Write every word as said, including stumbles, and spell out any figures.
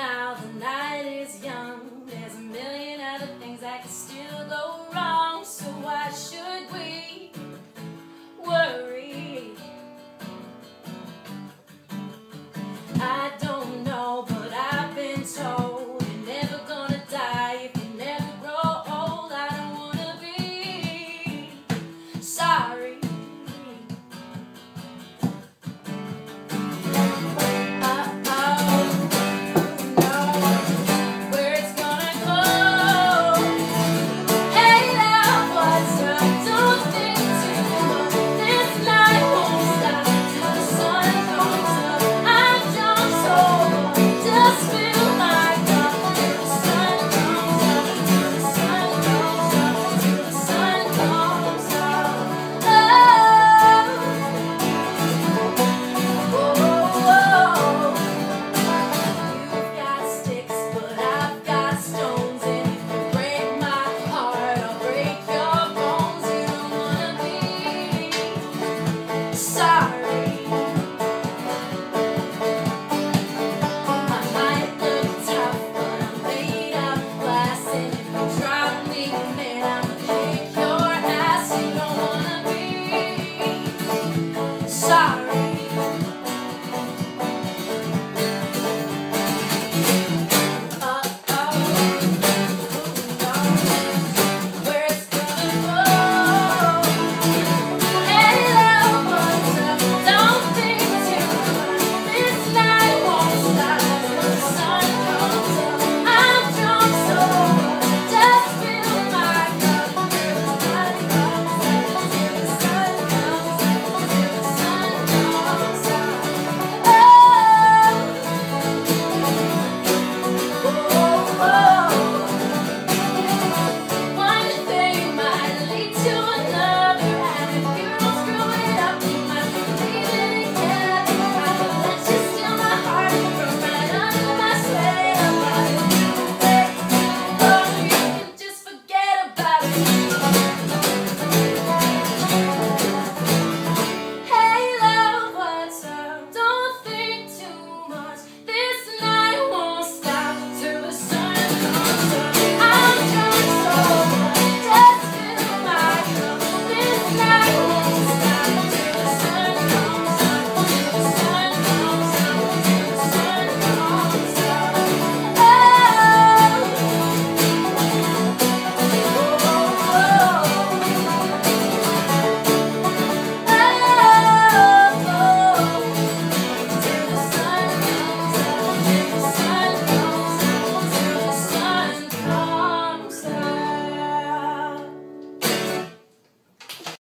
now the night is young. There's a million other things I could still